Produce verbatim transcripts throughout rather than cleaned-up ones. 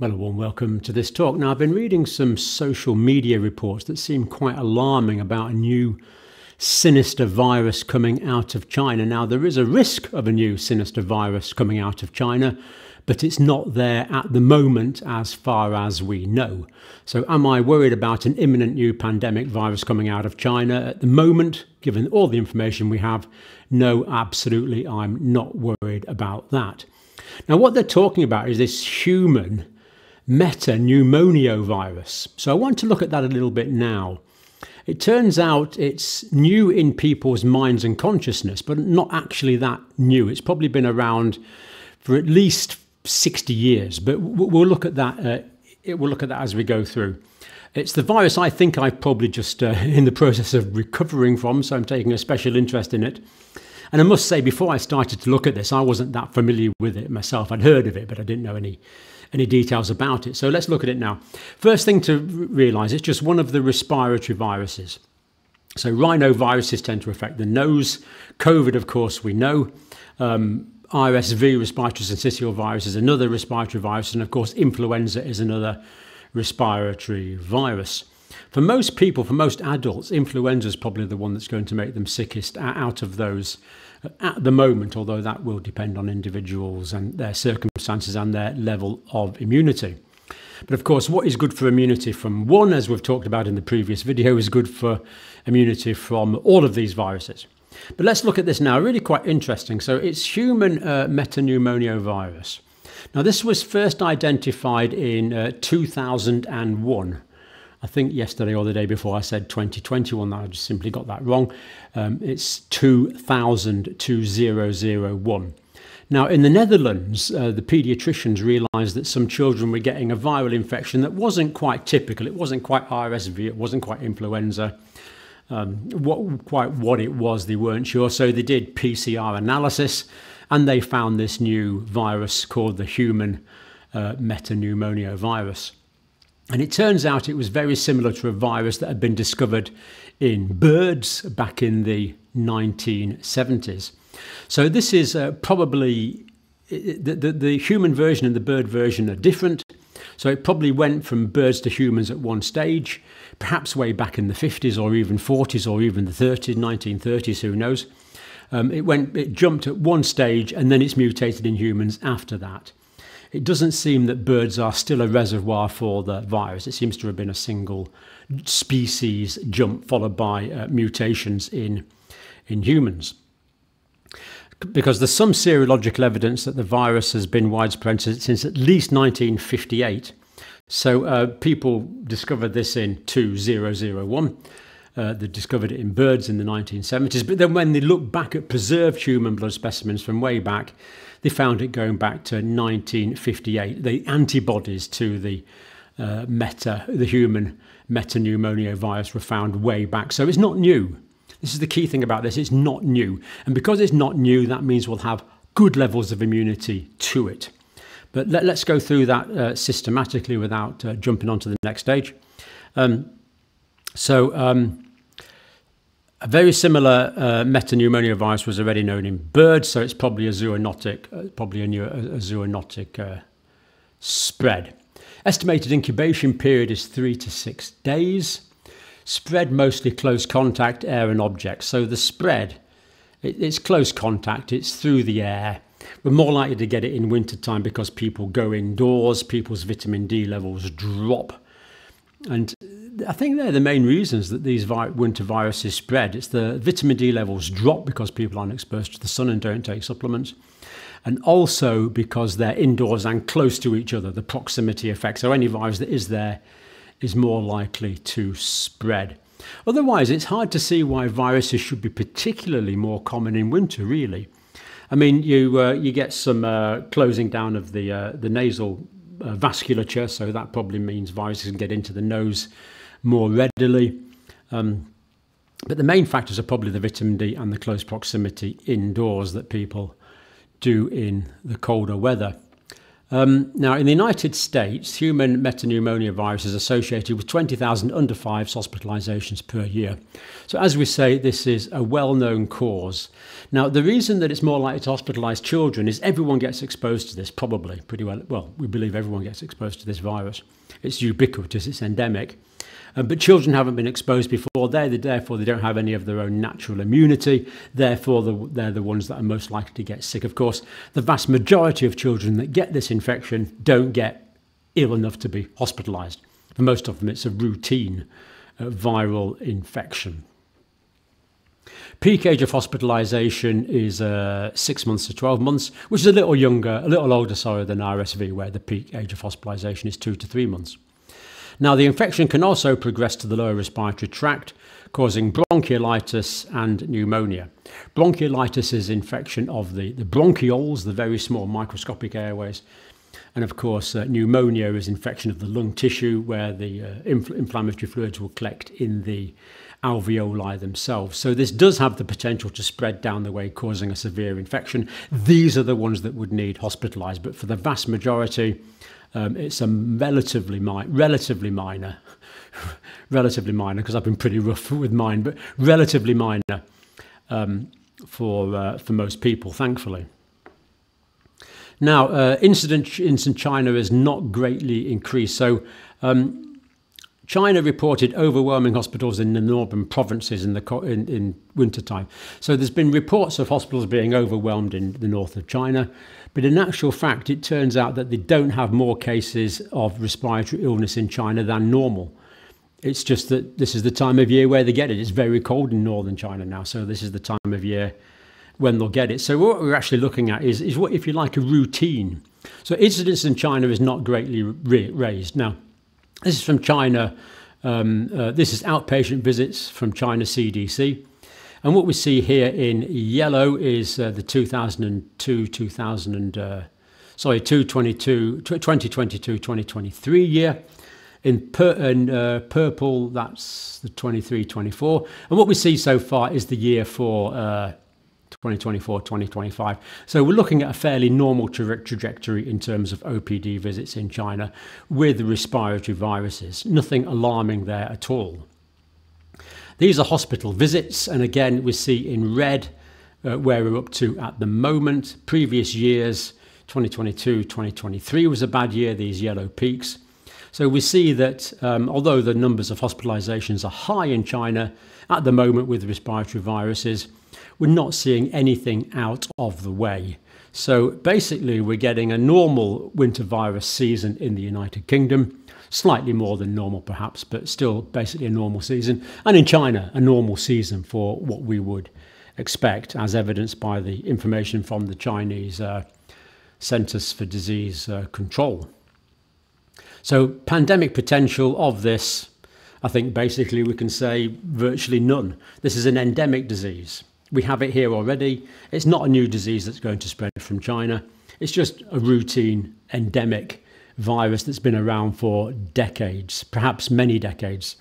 Well, a warm welcome to this talk. Now, I've been reading some social media reports that seem quite alarming about a new sinister virus coming out of China. Now, there is a risk of a new sinister virus coming out of China, but it's not there at the moment as far as we know. So am I worried about an imminent new pandemic virus coming out of China? At the moment, given all the information we have, no, absolutely, I'm not worried about that. Now, what they're talking about is this human metapneumovirus. So I want to look at that a little bit now. It turns out it's new in people's minds and consciousness, but not actually that new. It's probably been around for at least sixty years, but we'll look at that. Uh, it, we'll look at that as we go through. It's the virus I think I've probably just uh, in the process of recovering from, so I'm taking a special interest in it. And I must say, before I started to look at this, I wasn't that familiar with it myself. I'd heard of it, but I didn't know any any details about it. So let's look at it now. First thing to realize, it's just one of the respiratory viruses. So rhinoviruses tend to affect the nose. COVID, of course, we know. Um, R S V, respiratory syncytial virus, is another respiratory virus. And of course, influenza is another respiratory virus. For most people, for most adults, influenza is probably the one that's going to make them sickest out of those at the moment, although that will depend on individuals and their circumstances and their level of immunity. But of course, what is good for immunity from one, as we've talked about in the previous video, is good for immunity from all of these viruses. But let's look at this now, really quite interesting. So it's human uh, metapneumovirus. Now, this was first identified in uh, two thousand one. I think yesterday or the day before I said twenty twenty-one, I just simply got that wrong. Um, it's two thousand, two thousand one. Now, in the Netherlands, uh, the paediatricians realised that some children were getting a viral infection that wasn't quite typical. It wasn't quite R S V, it wasn't quite influenza. Um, what, quite what it was, they weren't sure. So they did P C R analysis and they found this new virus called the human uh, metapneumovirus. And it turns out it was very similar to a virus that had been discovered in birds back in the nineteen seventies. So this is uh, probably, the, the, the human version and the bird version are different. So it probably went from birds to humans at one stage, perhaps way back in the fifties or even forties or even the thirties, nineteen thirties, who knows. Um, it, went, it jumped at one stage and then it's mutated in humans after that. It doesn't seem that birds are still a reservoir for the virus. It seems to have been a single species jump followed by uh, mutations in, in humans. Because there's some serological evidence that the virus has been widespread since at least nineteen fifty-eight. So uh, people discovered this in two thousand one. Uh, they discovered it in birds in the nineteen seventies. But then when they looked back at preserved human blood specimens from way back, they found it going back to nineteen fifty-eight. The antibodies to the uh, meta, the human metapneumovirus were found way back. So it's not new. This is the key thing about this. It's not new. And because it's not new, that means we'll have good levels of immunity to it. But let, let's go through that uh, systematically without uh, jumping onto the next stage. Um, so... Um, A very similar uh, metapneumovirus was already known in birds, so it's probably a zoonotic, uh, probably a, new, a, a zoonotic uh, spread. Estimated incubation period is three to six days. Spread mostly close contact, air and objects. So the spread, it, it's close contact, it's through the air. We're more likely to get it in wintertime because people go indoors, people's vitamin D levels drop. And I think they're the main reasons that these winter viruses spread. It's the vitamin D levels drop because people aren't exposed to the sun and don't take supplements. And also because they're indoors and close to each other, the proximity effect. So any virus that is there is more likely to spread. Otherwise, it's hard to see why viruses should be particularly more common in winter, really. I mean, you, uh, you get some uh, closing down of the, uh, the nasal Uh, vasculature, so that probably means viruses can get into the nose more readily. Um, but the main factors are probably the vitamin D and the close proximity indoors that people do in the colder weather. Um, now, in the United States, human metapneumovirus is associated with twenty thousand under fives hospitalizations per year. So as we say, this is a well-known cause. Now, the reason that it's more likely to hospitalize children is everyone gets exposed to this, probably, pretty well. Well, we believe everyone gets exposed to this virus. It's ubiquitous, it's endemic. Uh, but children haven't been exposed before. They, therefore, they don't have any of their own natural immunity. Therefore, the, they're the ones that are most likely to get sick. Of course, the vast majority of children that get this infection don't get ill enough to be hospitalised. For most of them, it's a routine uh, viral infection. Peak age of hospitalisation is uh, six months to twelve months, which is a little younger, a little older, sorry, than R S V, where the peak age of hospitalisation is two to three months. Now, the infection can also progress to the lower respiratory tract, causing bronchiolitis and pneumonia. Bronchiolitis is infection of the, the bronchioles, the very small microscopic airways. And of course, uh, pneumonia is infection of the lung tissue, where the uh, infl- inflammatory fluids will collect in the alveoli themselves. So this does have the potential to spread down the way, causing a severe infection. These are the ones that would need hospitalised, but for the vast majority, Um, it's a relatively, mi relatively minor, relatively minor, because I've been pretty rough with mine, but relatively minor um, for, uh, for most people, thankfully. Now, uh, incidence in China is not greatly increased. So um, China reported overwhelming hospitals in the northern provinces in, the co in, in wintertime. So there's been reports of hospitals being overwhelmed in the north of China. But in actual fact, it turns out that they don't have more cases of respiratory illness in China than normal. It's just that this is the time of year where they get it. It's very cold in northern China now, so this is the time of year when they'll get it. So what we're actually looking at is, is what, if you like, a routine. So incidence in China is not greatly raised. Now, this is from China. Um, uh, this is outpatient visits from China C D C. And what we see here in yellow is uh, the two thousand two, two thousand, uh, sorry, twenty twenty-two, twenty twenty-two, twenty twenty-three year. In pur and, uh, purple, that's the twenty-three, twenty-four. And what we see so far is the year for uh, twenty twenty-four, twenty twenty-five. So we're looking at a fairly normal tra trajectory in terms of O P D visits in China with respiratory viruses. Nothing alarming there at all. These are hospital visits, and again we see in red uh, where we're up to at the moment. Previous years, twenty twenty-two, twenty twenty-three was a bad year, these yellow peaks. So we see that um, although the numbers of hospitalizations are high in China at the moment with respiratory viruses, we're not seeing anything out of the way. So basically we're getting a normal winter virus season in the United Kingdom, slightly more than normal perhaps, but still basically a normal season. And in China, a normal season for what we would expect, as evidenced by the information from the Chinese uh, Centers for Disease uh, Control. So pandemic potential of this, I think basically we can say virtually none. This is an endemic disease. We have it here already. It's not a new disease that's going to spread from China. It's just a routine endemic virus that's been around for decades, perhaps many decades,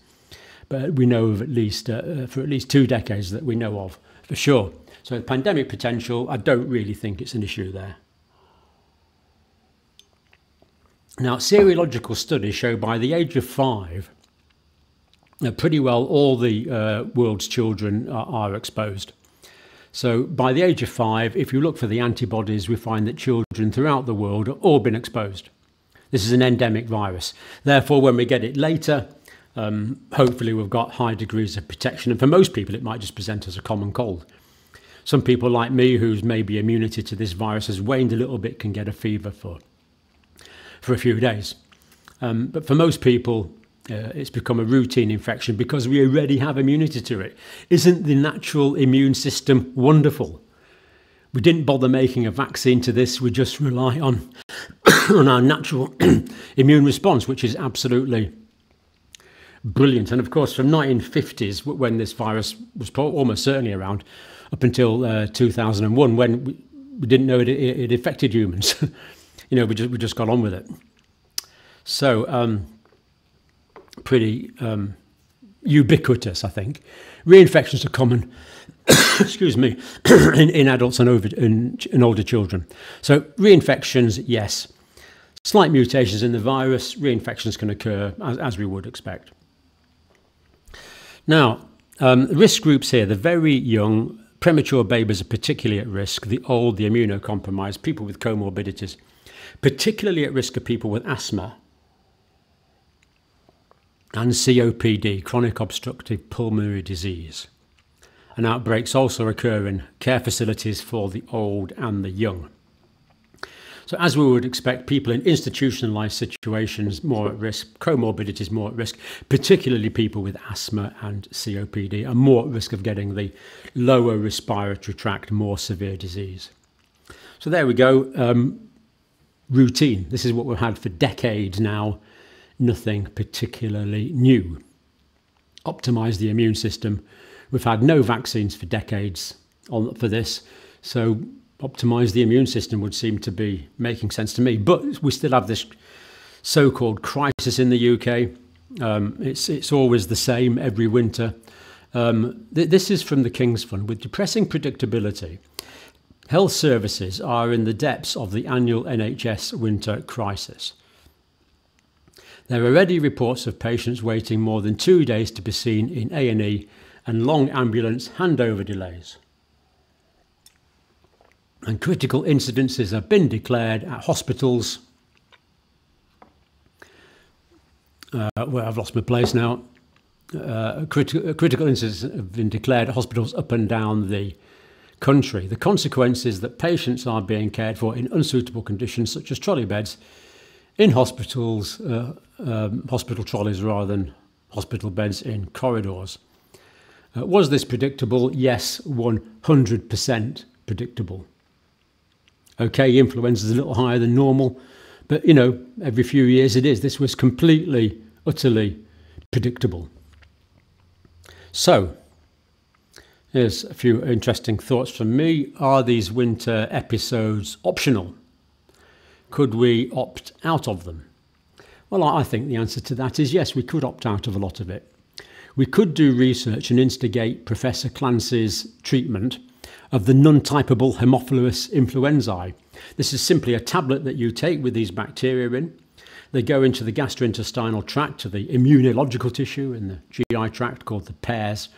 but we know of at least uh, for at least two decades that we know of for sure. So the pandemic potential, I don't really think it's an issue there. Now, serological studies show by the age of five, uh, pretty well all the uh, world's children are, are exposed. So by the age of five, if you look for the antibodies, we find that children throughout the world have all been exposed. This is an endemic virus. Therefore, when we get it later, um, hopefully we've got high degrees of protection. And for most people, it might just present as a common cold. Some people like me, whose maybe immunity to this virus has waned a little bit, can get a fever for, for a few days. Um, but for most people, uh, it's become a routine infection because we already have immunity to it. Isn't the natural immune system wonderful? We didn't bother making a vaccine to this. We just rely on on our natural immune response, which is absolutely brilliant. And of course, from nineteen fifties, when this virus was almost certainly around, up until uh, two thousand one, when we, we didn't know it, it, it affected humans. You know, we just, we just got on with it. So um, pretty um, ubiquitous, I think. Reinfections are common, excuse me, in, in adults and, over, in, in older children. So reinfections, yes. slight mutations in the virus, reinfections can occur as, as we would expect. Now, um, risk groups here, the very young, premature babies are particularly at risk, the old, the immunocompromised, people with comorbidities, particularly at risk are people with asthma and C O P D, chronic obstructive pulmonary disease. And outbreaks also occur in care facilities for the old and the young. So as we would expect, people in institutionalized situations more at risk, comorbidities more at risk, particularly people with asthma and C O P D are more at risk of getting the lower respiratory tract, more severe disease. So there we go, um, routine. This is what we've had for decades now, nothing particularly new. Optimize the immune system. We've had no vaccines for decades on, for this, so optimise the immune system would seem to be making sense to me, but we still have this so-called crisis in the U K. Um, it's, it's always the same every winter. Um, th this is from the King's Fund. With depressing predictability, health services are in the depths of the annual N H S winter crisis. There are already reports of patients waiting more than two days to be seen in A and E and long ambulance handover delays. And critical incidences have been declared at hospitals, uh, where I've lost my place now, uh, criti critical incidences have been declared at hospitals up and down the country. The consequence is that patients are being cared for in unsuitable conditions such as trolley beds in hospitals, uh, um, hospital trolleys rather than hospital beds in corridors. Uh, was this predictable? Yes, one hundred percent predictable. Okay, influenza is a little higher than normal, but you know, every few years it is. This was completely, utterly predictable. So, here's a few interesting thoughts from me. Are these winter episodes optional? Could we opt out of them? Well, I think the answer to that is yes, we could opt out of a lot of it. We could do research and instigate Professor Clancy's treatment of the non-typeable haemophilus influenzae. This is simply a tablet that you take with these bacteria in. They go into the gastrointestinal tract, to the immunological tissue in the G I tract called the Peyer's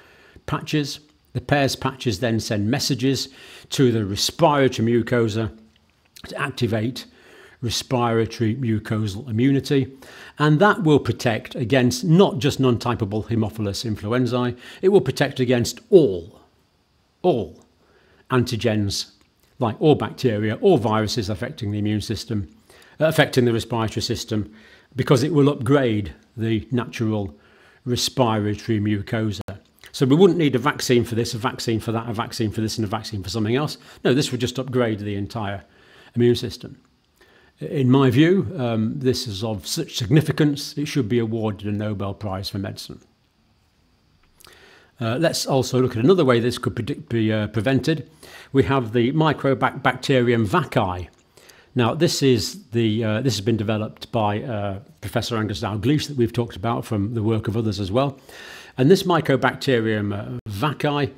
patches. The Peyer's patches then send messages to the respiratory mucosa to activate respiratory mucosal immunity, and that will protect against not just non-typeable haemophilus influenzae, it will protect against all, all antigens, like all bacteria, all viruses affecting the immune system, uh, affecting the respiratory system, because it will upgrade the natural respiratory mucosa. So we wouldn't need a vaccine for this, a vaccine for that, a vaccine for this, and a vaccine for something else. No, this would just upgrade the entire immune system. In my view, um, this is of such significance, it should be awarded a Nobel Prize for Medicine. Uh, let's also look at another way this could be uh, prevented. We have the Mycobacterium vaccae. Now, this, is the, uh, this has been developed by uh, Professor Angus Dalgleish that we've talked about from the work of others as well. And this Mycobacterium uh, vaccae,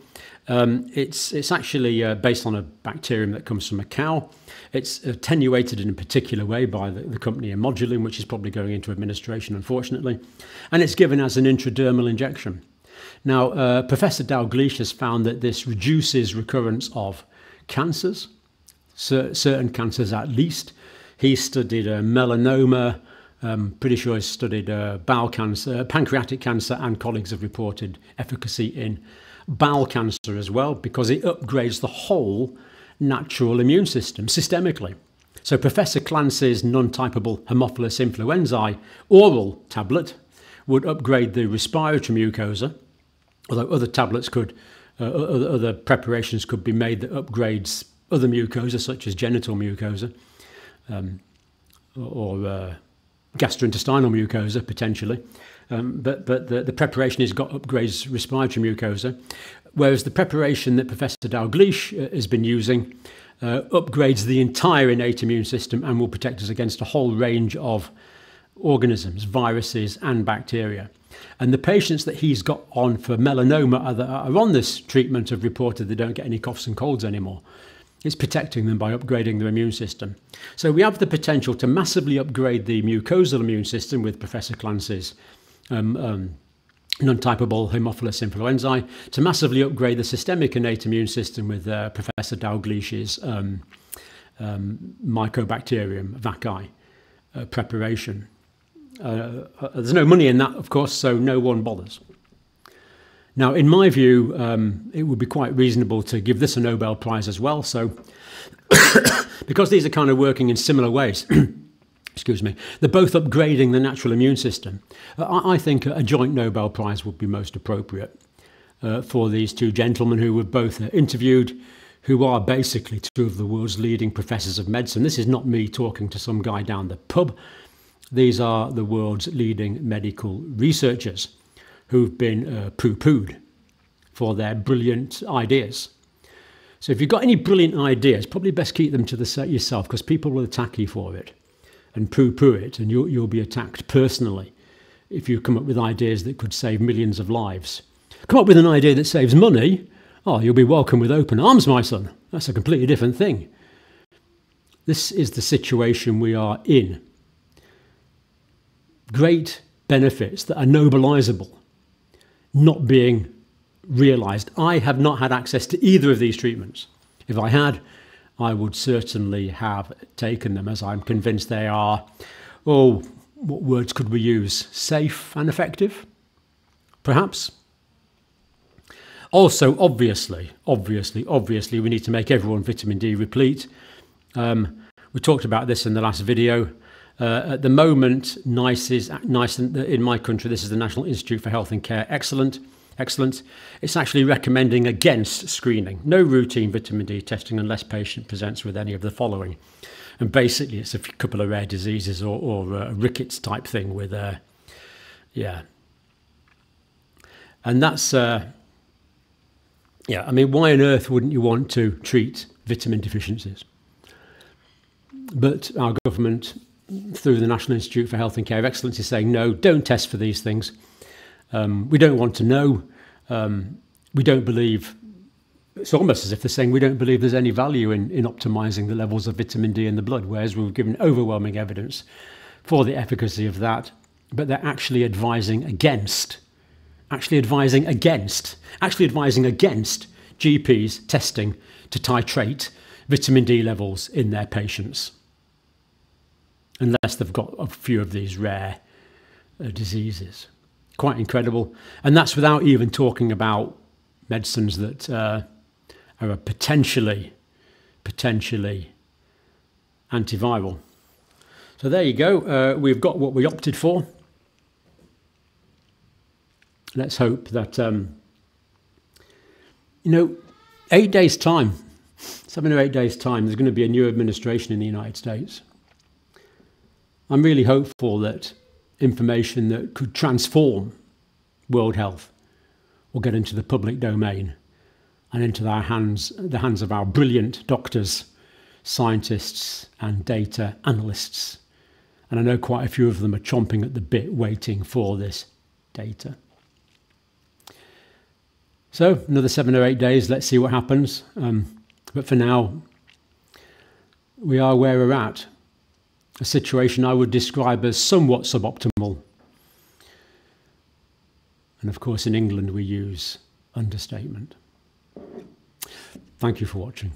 Um, it's, it's actually uh, based on a bacterium that comes from a cow. It's attenuated in a particular way by the, the company Immodulin, which is probably going into administration, unfortunately. And it's given as an intradermal injection. Now, uh, Professor Dalgleish has found that this reduces recurrence of cancers, cer certain cancers at least. He studied uh, melanoma, um, pretty sure he studied uh, bowel cancer, pancreatic cancer, and colleagues have reported efficacy in bowel cancer as well, because it upgrades the whole natural immune system systemically. So Professor Clancy's non-typeable haemophilus influenzae oral tablet would upgrade the respiratory mucosa, although other tablets could, uh, other, other preparations could be made that upgrades other mucosa, such as genital mucosa um, or uh, gastrointestinal mucosa, potentially. Um, but but the, the preparation has got upgrades respiratory mucosa, whereas the preparation that Professor Dalgleish uh, has been using uh, upgrades the entire innate immune system and will protect us against a whole range of organisms, viruses and bacteria. And the patients that he's got on for melanoma are, that are on this treatment have reported they don't get any coughs and colds anymore. It's protecting them by upgrading their immune system. So we have the potential to massively upgrade the mucosal immune system with Professor Clancy's um, um, non-typeable haemophilus influenzae, to massively upgrade the systemic innate immune system with uh, Professor Dalgleish's um, um, Mycobacterium vaccae uh, preparation. Uh, uh, there's no money in that, of course, so no one bothers. Now, in my view, um, it would be quite reasonable to give this a Nobel Prize as well. So, because these are kind of working in similar ways, excuse me, they're both upgrading the natural immune system. Uh, I, I think a joint Nobel Prize would be most appropriate uh, for these two gentlemen who were both uh, interviewed, who are basically two of the world's leading professors of medicine. This is not me talking to some guy down the pub. These are the world's leading medical researchers who've been uh, poo-pooed for their brilliant ideas. So if you've got any brilliant ideas, probably best keep them to the set yourself, because people will attack you for it and poo-poo it, and you'll, you'll be attacked personally if you come up with ideas that could save millions of lives. Come up with an idea that saves money, oh, you'll be welcomed with open arms, my son. That's a completely different thing. This is the situation we are in. Great benefits that are nobilizable not being realized. I have not had access to either of these treatments. If I had, I would certainly have taken them, as I'm convinced they are, oh, what words could we use? Safe and effective, perhaps. Also, obviously, obviously, obviously, we need to make everyone vitamin D replete. Um, we talked about this in the last video. Uh, at the moment, NICE is, NICE in my country, this is the National Institute for Health and Care Excellent, Excellent. It's actually recommending against screening. No routine vitamin D testing unless patient presents with any of the following. And basically, it's a couple of rare diseases or, or a rickets type thing with, uh, yeah. And that's, uh, yeah, I mean, why on earth wouldn't you want to treat vitamin deficiencies? But our government, through the National Institute for Health and Care Excellence, is saying, no, don't test for these things. Um, we don't want to know. Um, we don't believe, it's almost as if they're saying, we don't believe there's any value in, in optimising the levels of vitamin D in the blood, whereas we've given overwhelming evidence for the efficacy of that. But they're actually advising against, actually advising against, actually advising against G Ps testing to titrate vitamin D levels in their patients, unless they've got a few of these rare uh, diseases. Quite incredible. And that's without even talking about medicines that uh, are potentially, potentially antiviral. So there you go. Uh, we've got what we opted for. Let's hope that, um, you know, eight days' time, seven or eight days' time, there's going to be a new administration in the United States. I'm really hopeful that information that could transform world health will get into the public domain and into our hands, the hands of our brilliant doctors, scientists and data analysts. And I know quite a few of them are chomping at the bit waiting for this data. So another seven or eight days, let's see what happens. Um, but for now, we are where we're at. A situation I would describe as somewhat suboptimal. And of course, in England, we use understatement. Thank you for watching.